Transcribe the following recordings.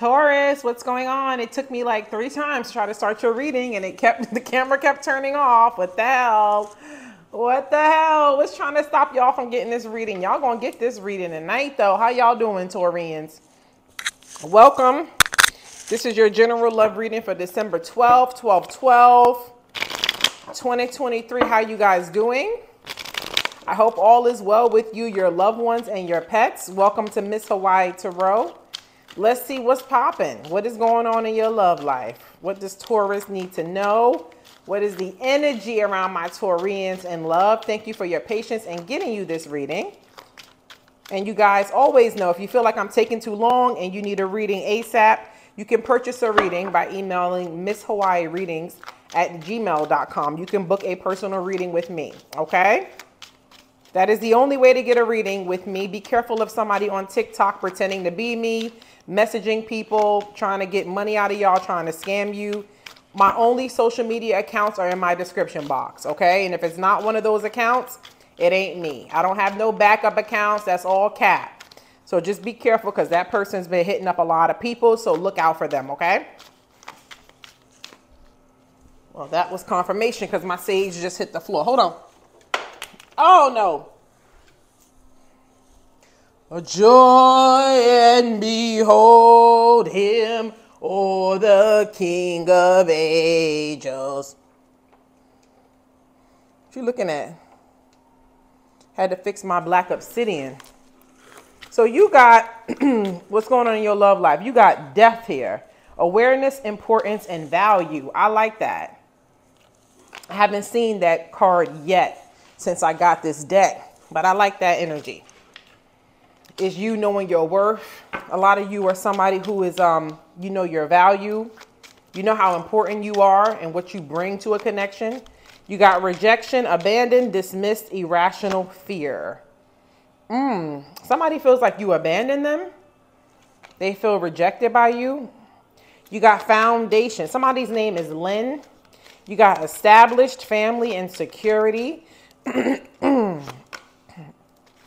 Taurus, what's going on? It took me like 3 times to try to start your reading and the camera kept turning off. What the hell? What the hell? What's trying to stop y'all from getting this reading? Y'all gonna get this reading tonight though. How y'all doing, Taurians? Welcome. This is your general love reading for December 12/12/12/2023. How you guys doing? I hope all is well with you, your loved ones, and your pets. Welcome to Miss Hawaii Tarot. Let's see what's popping. What is going on in your love life? What does Taurus need to know? What is the energy around my Taurians in love? Thank you for your patience in getting you this reading. And you guys always know, if you feel like I'm taking too long and you need a reading ASAP, you can purchase a reading by emailing misshawaiireadings@gmail.com. You can book a personal reading with me, okay? That is the only way to get a reading with me. Be careful of somebody on TikTok pretending to be me, messaging people, trying to get money out of y'all, trying to scam you. My only social media accounts are in my description box, okay? And if it's not one of those accounts, it ain't me. I don't have no backup accounts. That's all cap. So just be careful because that person's been hitting up a lot of people. So look out for them, okay? Well, that was confirmation because my sage just hit the floor. Hold on. Oh, no. Joy and behold him, O the King of Angels. What you looking at? Had to fix my black obsidian. So you got what's going on in your love life. You got death here. Awareness, importance, and value. I like that. I haven't seen that card yet since I got this deck, but I like that energy. Is you knowing your worth. A lot of you are somebody who is, you know your value, you know how important you are and what you bring to a connection. You got rejection, abandoned, dismissed, irrational fear. Somebody feels like you abandoned them. They feel rejected by you. You got foundation. Somebody's name is Lynn. You got established, family, and security.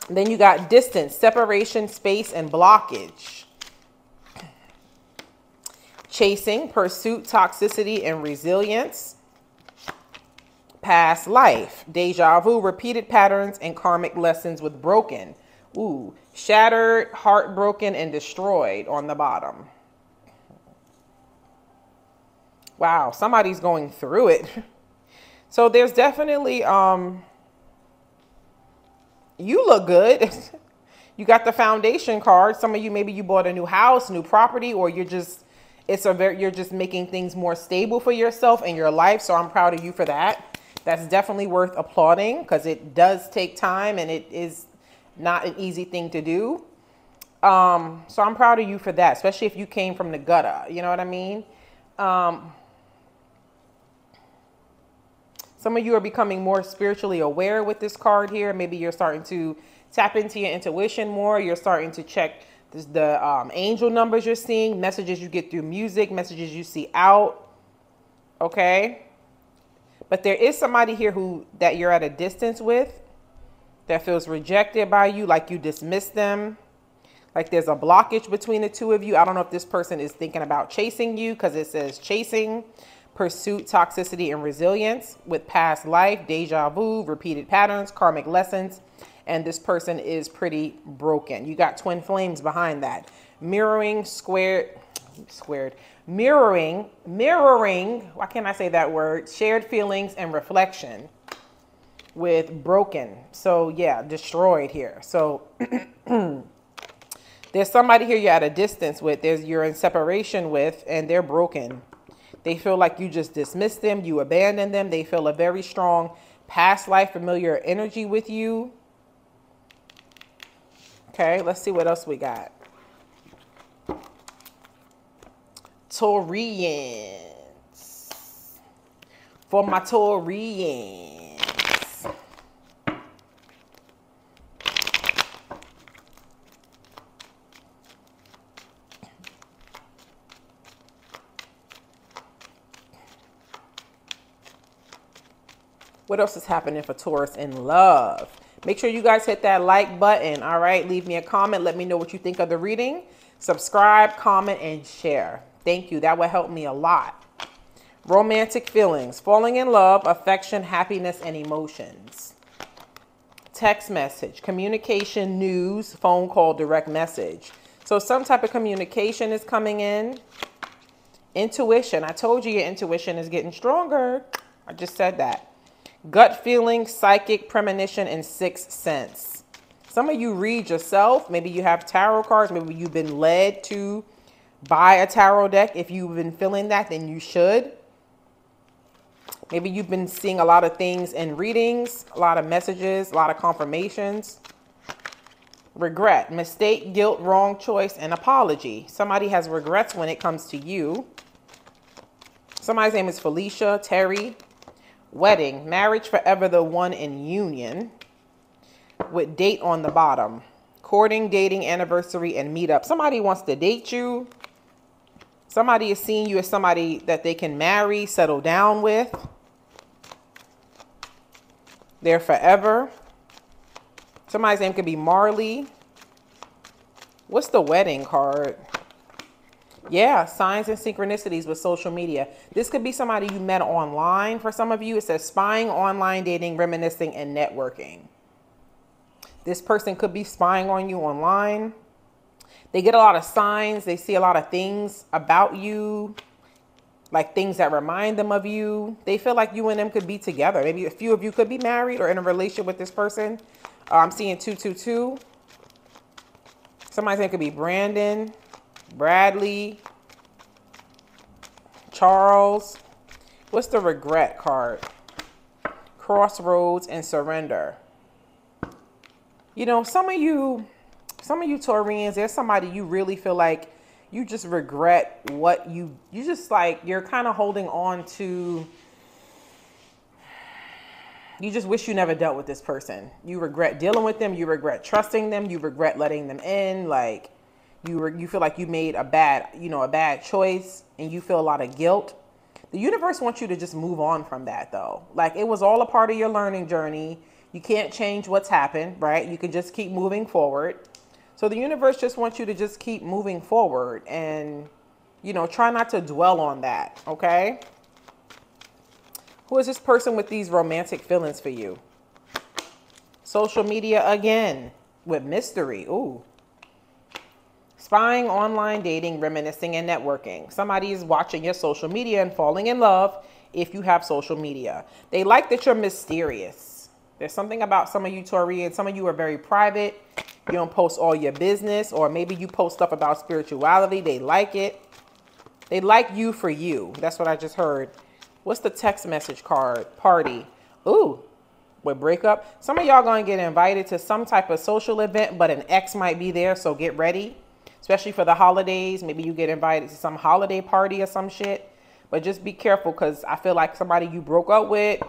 Then you got distance, separation, space, and blockage. Chasing, pursuit, toxicity, and resilience. Past life, deja vu, repeated patterns, and karmic lessons with broken. Ooh, shattered, heartbroken, and destroyed on the bottom. Wow, somebody's going through it. So there's definitely... You look good. You got the foundation card. Some of you, maybe you bought a new house, new property, or you're just, you're just making things more stable for yourself and your life. So I'm proud of you for that. That's definitely worth applauding because it does take time and it is not an easy thing to do. So I'm proud of you for that, especially if you came from the gutter. You know what I mean? Some of you are becoming more spiritually aware with this card here. Maybe you're starting to tap into your intuition more. You're starting to check the angel numbers you're seeing, messages you get through music, messages you see out. Okay. But there is somebody here who that you're at a distance with that feels rejected by you, like you dismissed them. Like there's a blockage between the two of you. I don't know if this person is thinking about chasing you because it says chasing. Pursuit, toxicity, and resilience with past life, deja vu, repeated patterns, karmic lessons, and this person is pretty broken. You got twin flames behind that. Mirroring, mirroring, why can't I say that word? Shared feelings and reflection with broken. So yeah, destroyed here. So there's somebody here you're at a distance with, you're in separation with, and they're broken. They feel like you just dismissed them, you abandoned them. They feel a very strong past life familiar energy with you. Okay, let's see what else we got. Taurians. For my Taurians. What else is happening for Taurus in love? Make sure you guys hit that like button, all right? Leave me a comment. Let me know what you think of the reading. Subscribe, comment, and share. Thank you. That will help me a lot. Romantic feelings, falling in love, affection, happiness, and emotions. Text message, communication, news, phone call, direct message. So some type of communication is coming in. Intuition. I told you your intuition is getting stronger. I just said that. Gut feeling, psychic premonition, and sixth sense. Some of you read yourself. Maybe you have tarot cards. Maybe you've been led to buy a tarot deck. If you've been feeling that, then you should. Maybe you've been seeing a lot of things in readings, a lot of messages, a lot of confirmations. Regret, mistake, guilt, wrong choice, and apology. Somebody has regrets when it comes to you. Somebody's name is Felicia, Terry. Wedding, marriage, forever the one in union, with date on the bottom. Courting, dating, anniversary, and meetup. Somebody wants to date you. Somebody is seeing you as somebody that they can marry, settle down with. They're forever. Somebody's name could be Marley. What's the wedding card? Yeah, signs and synchronicities with social media. This could be somebody you met online. For some of you, it says spying, online dating, reminiscing, and networking. This person could be spying on you online. They get a lot of signs. They see a lot of things about you, like things that remind them of you. They feel like you and them could be together. Maybe a few of you could be married or in a relationship with this person. I'm seeing 222. Somebody's name could be Brandon, Bradley, Charles. What's the regret card? Crossroads and surrender. You know, some of you Taurians, there's somebody you really feel like you just regret what you just like, you're kind of holding on to. You just wish you never dealt with this person. You regret dealing with them. You regret trusting them. You regret letting them in. Like you feel like you made a bad choice, and you feel a lot of guilt. The universe wants you to just move on from that though. Like it was all a part of your learning journey. You can't change what's happened, right? You can just keep moving forward. So the universe just wants you to just keep moving forward and, you know, try not to dwell on that, okay? Who is this person with these romantic feelings for you? Social media again with mystery, ooh. Spying, online dating, reminiscing, and networking. Somebody is watching your social media and falling in love if you have social media. They like that you're mysterious. There's something about some of you Taurians. Some of you are very private. You don't post all your business, or maybe you post stuff about spirituality. They like it. They like you for you. That's what I just heard. What's the text message card? Party. Ooh, with breakup. Some of y'all going to get invited to some type of social event, but an ex might be there. So get ready, especially for the holidays. Maybe you get invited to some holiday party or some shit, but just be careful. Cause I feel like somebody you broke up with,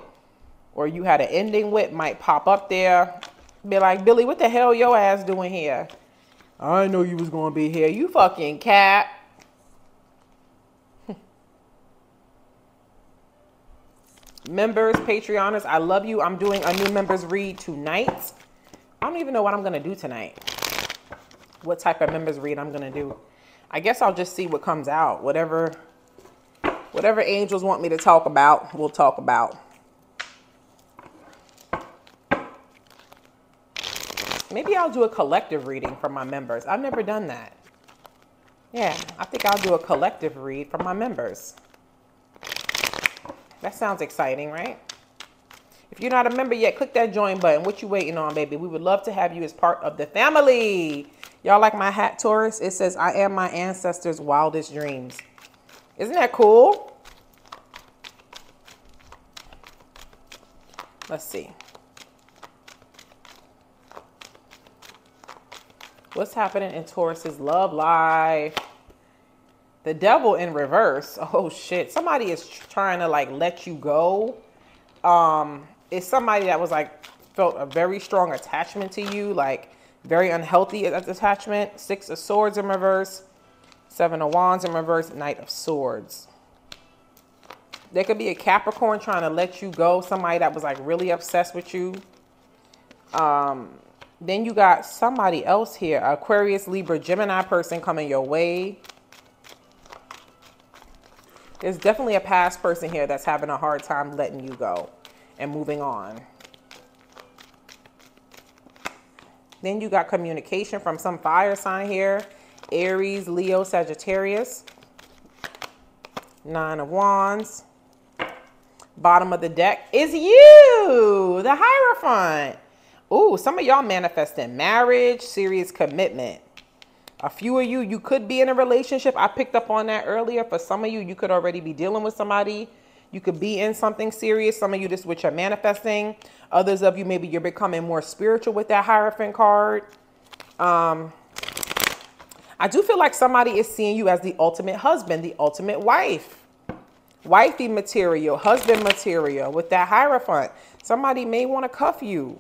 or you had an ending with, might pop up there, be like, Billy, what the hell your ass doing here? I didn't know you was gonna be here, you fucking cat. Members, Patreoners, I love you. I'm doing a new members read tonight. I don't even know what I'm gonna do tonight. What type of members read I'm gonna do. I guess I'll just see what comes out. Whatever angels want me to talk about, we'll talk about. Maybe I'll do a collective reading for my members. I've never done that. Yeah, I think I'll do a collective read for my members. That sounds exciting, right? If you're not a member yet, click that join button. What you waiting on, baby? We would love to have you as part of the family. Y'all like my hat, Taurus? It says, I am my ancestors' wildest dreams. Isn't that cool? Let's see. What's happening in Taurus's love life? The devil in reverse. Oh shit. Somebody is trying to like let you go. It's somebody that was like, felt a very strong attachment to you, like very unhealthy attachment. Six of Swords in reverse, Seven of Wands in reverse, Knight of Swords. There could be a Capricorn trying to let you go. Somebody that was like really obsessed with you. Then you got somebody else here, Aquarius, Libra, Gemini person coming your way. There's definitely a past person here that's having a hard time letting you go and moving on. Then you got communication from some fire sign here, Aries, Leo, Sagittarius. 9 of Wands. Bottom of the deck is you, the Hierophant. Ooh, some of y'all manifesting marriage, serious commitment. A few of you, you could be in a relationship. I picked up on that earlier. For some of you, you could already be dealing with somebody. You could be in something serious. Some of you, this is what you're manifesting. Others of you, maybe you're becoming more spiritual with that Hierophant card. I do feel like somebody is seeing you as the ultimate husband, the ultimate wife. Wifey material, husband material with that Hierophant. Somebody may want to cuff you.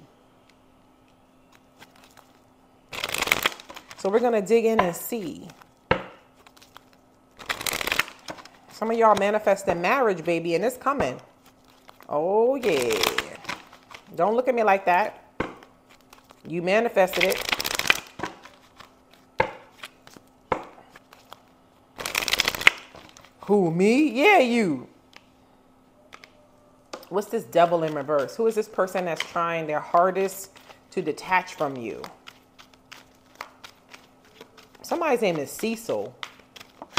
So we're going to dig in and see. Some of y'all manifesting marriage, baby, and it's coming. Oh, yeah. Don't look at me like that. You manifested it. Who, me? Yeah, you. What's this devil in reverse? Who is this person that's trying their hardest to detach from you? Somebody's name is Cecil,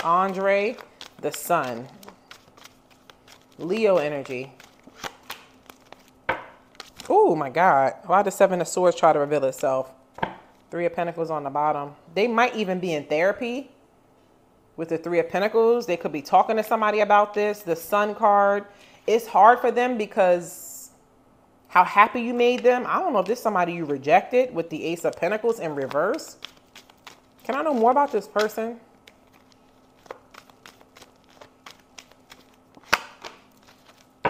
Andre, the Sun, Leo energy. Oh my God. Why did the 7 of Swords try to reveal itself? 3 of Pentacles on the bottom. They might even be in therapy with the 3 of Pentacles. They could be talking to somebody about this. The Sun card. It's hard for them because how happy you made them. I don't know if this is somebody you rejected with the Ace of Pentacles in reverse. Can I know more about this person?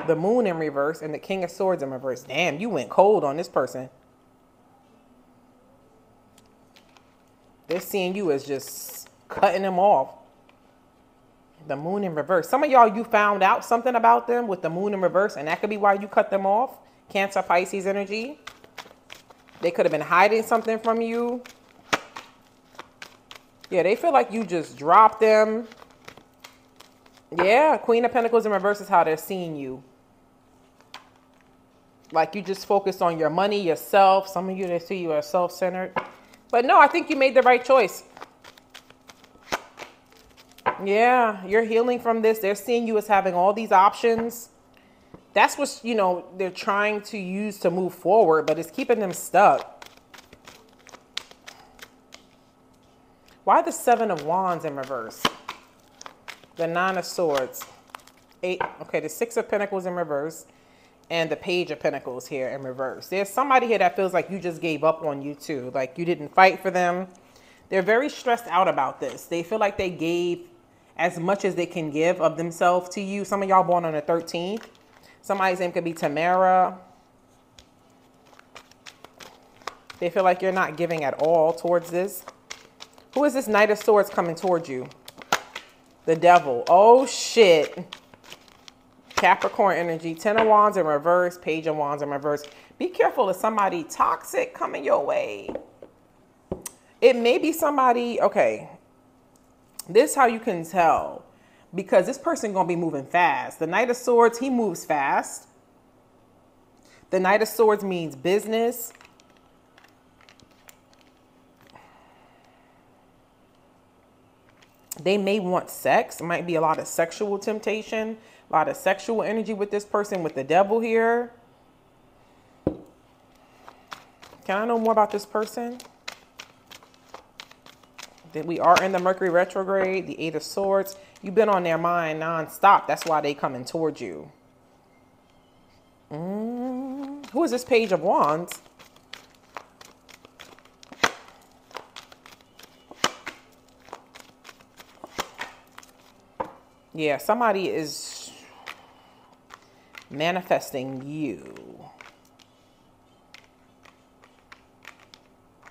The Moon in reverse and the King of Swords in reverse. Damn, you went cold on this person. They're seeing you as just cutting them off. The Moon in reverse. Some of y'all, you found out something about them with the Moon in reverse, and that could be why you cut them off. Cancer, Pisces energy. They could have been hiding something from you. Yeah, they feel like you just dropped them. Yeah, Queen of Pentacles in reverse is how they're seeing you. Like you just focused on your money, yourself. Some of you, they see you as self-centered. But no, I think you made the right choice. Yeah, you're healing from this. They're seeing you as having all these options. That's what, you know, they're trying to use to move forward, but it's keeping them stuck. Why the 7 of Wands in reverse? The 9 of Swords. The 6 of Pentacles in reverse. And the Page of Pentacles here in reverse. There's somebody here that feels like you just gave up on you too. Like you didn't fight for them. They're very stressed out about this. They feel like they gave as much as they can give of themselves to you. Some of y'all born on the 13th. Somebody's name could be Tamara. They feel like you're not giving at all towards this. Who is this Knight of Swords coming towards you? The Devil. Oh, shit. Capricorn energy. 10 of Wands in reverse. Page of Wands in reverse. Be careful of somebody toxic coming your way. It may be somebody... Okay. This is how you can tell. Because this person going to be moving fast. The Knight of Swords, he moves fast. The Knight of Swords means business. They may want sex. It might be a lot of sexual temptation, a lot of sexual energy with this person, with the Devil here. Can I know more about this person? That we are in the Mercury retrograde, the 8 of Swords. You've been on their mind nonstop. That's why they coming towards you. Who is this Page of Wands? Yeah, somebody is manifesting you.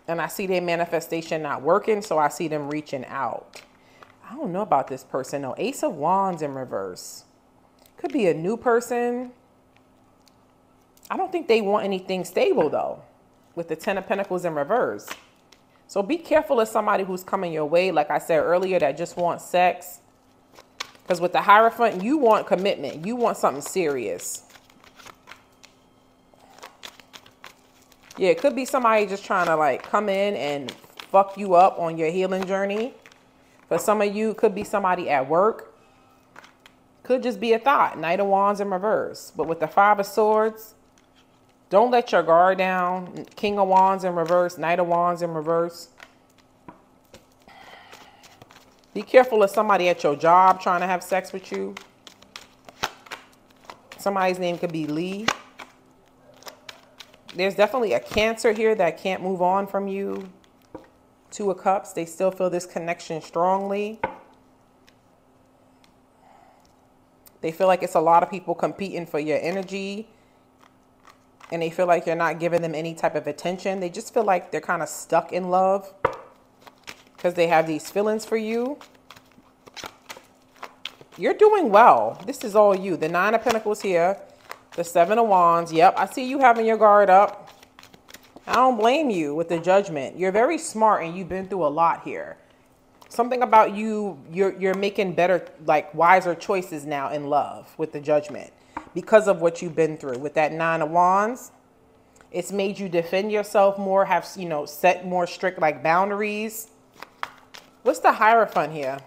And I see their manifestation not working, so I see them reaching out. I don't know about this person, though. Ace of Wands in reverse. Could be a new person. I don't think they want anything stable, though. with the 10 of Pentacles in reverse. So be careful of somebody who's coming your way, like I said earlier, that just wants sex. Because with the Hierophant, you want commitment. You want something serious. Yeah, it could be somebody just trying to like come in and fuck you up on your healing journey. For some of you, it could be somebody at work. Could just be a thought. Knight of Wands in reverse. But with the Five of Swords, don't let your guard down. King of Wands in reverse. Knight of Wands in reverse. Be careful of somebody at your job trying to have sex with you. Somebody's name could be Lee. There's definitely a Cancer here that can't move on from you. Two of Cups. They still feel this connection strongly. They feel like it's a lot of people competing for your energy. And they feel like you're not giving them any type of attention. They just feel like they're kind of stuck in love because they have these feelings for you. You're doing well. This is all you. The Nine of Pentacles here. The Seven of Wands. Yep, I see you having your guard up. I don't blame you with the Judgment. You're very smart and you've been through a lot here. Something about you, you're making better, like wiser choices now in love with the Judgment because of what you've been through. With that Nine of Wands, it's made you defend yourself more, have, you know, set more strict like boundaries. What's the Hierophant here?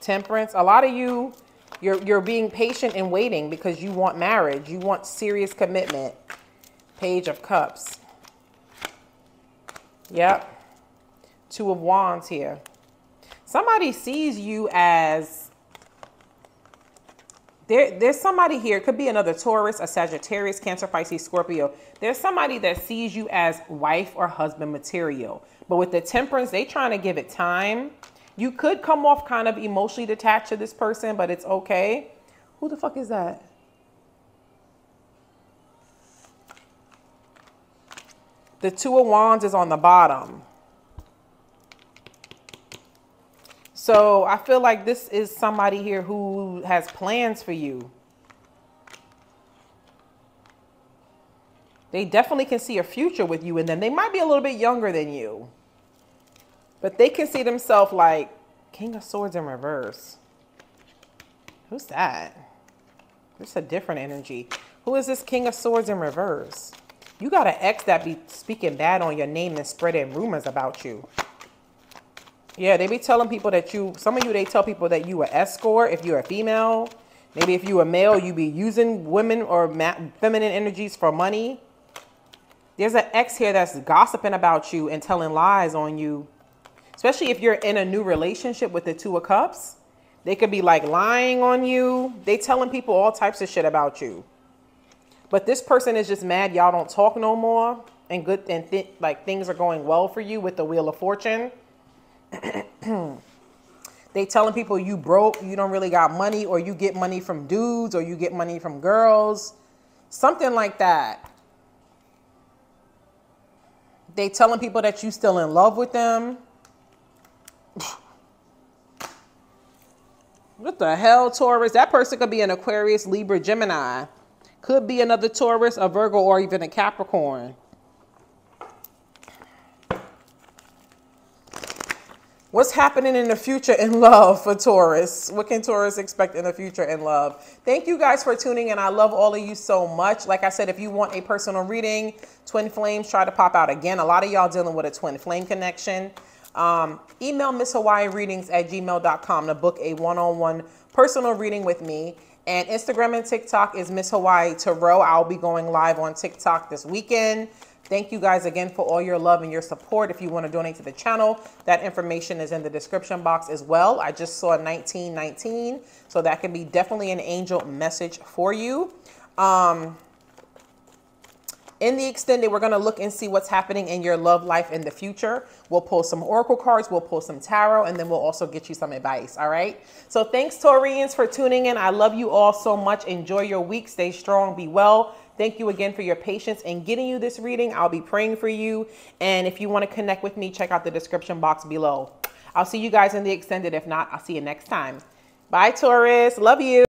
Temperance. A lot of you, you're being patient and waiting because you want marriage. You want serious commitment. Page of Cups. Yep. Two of Wands here. Somebody sees you as... There's somebody here. It could be another Taurus, a Sagittarius, Cancer, Pisces, Scorpio. There's somebody that sees you as wife or husband material. But with the Temperance, they're trying to give it time. You could come off kind of emotionally detached to this person, but it's okay. Who the fuck is that? The Two of Wands is on the bottom. So I feel like this is somebody here who has plans for you. They definitely can see a future with you in them. They might be a little bit younger than you. But they can see themselves like King of Swords in reverse. Who's that? It's a different energy. Who is this King of Swords in reverse? You got an ex that be speaking bad on your name and spreading rumors about you. Yeah, they be telling people that you, some of you, they tell people that you an escort if you're a female. Maybe if you a male, you be using women or feminine energies for money. There's an ex here that's gossiping about you and telling lies on you. Especially if you're in a new relationship with the Two of Cups. They could be like lying on you. They telling people all types of shit about you. But this person is just mad y'all don't talk no more. And good and like things are going well for you with the Wheel of Fortune. They telling people you broke, you don't really got money, or you get money from dudes, or you get money from girls. Something like that. They telling people that you still in love with them. What the hell, Taurus? That person could be an Aquarius, Libra, Gemini. Could be another Taurus, a Virgo, or even a Capricorn. What's happening in the future in love for Taurus? What can Taurus expect in the future in love? Thank you guys for tuning in. I love all of you so much. Like I said, if you want a personal reading, twin flames try to pop out again. A lot of y'all dealing with a twin flame connection. Email MissHawaiiReadings@gmail.com to book a one-on-one personal reading with me. And Instagram and TikTok is Miss Hawaii Tarot. I'll be going live on TikTok this weekend. Thank you guys again for all your love and your support. If you want to donate to the channel, that information is in the description box as well. I just saw 1919, so that can be definitely an angel message for you. In the extended, we're going to look and see what's happening in your love life in the future. We'll pull some oracle cards, we'll pull some tarot, and then we'll also get you some advice, all right? So thanks, Taurians, for tuning in. I love you all so much. Enjoy your week. Stay strong. Be well. Thank you again for your patience in getting you this reading. I'll be praying for you. And if you want to connect with me, check out the description box below. I'll see you guys in the extended. If not, I'll see you next time. Bye, Taurus. Love you.